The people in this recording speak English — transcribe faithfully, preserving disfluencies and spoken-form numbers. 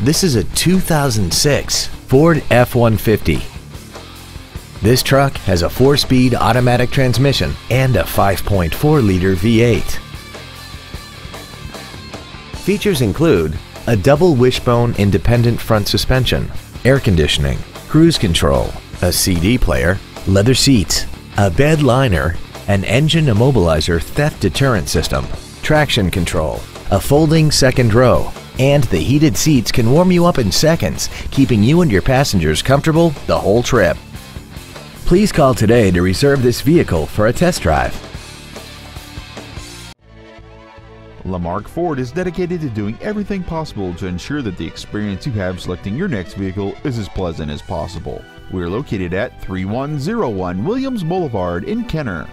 This is a two thousand six Ford F one fifty. This truck has a four-speed automatic transmission and a five point four liter V eight. Features include a double wishbone independent front suspension, air conditioning, cruise control, a C D player, leather seats, a bed liner, an engine immobilizer theft deterrent system, traction control, a folding second row, and the heated seats can warm you up in seconds, keeping you and your passengers comfortable the whole trip. Please call today to reserve this vehicle for a test drive. Lamarque Ford is dedicated to doing everything possible to ensure that the experience you have selecting your next vehicle is as pleasant as possible. We are located at three one zero one Williams Boulevard in Kenner.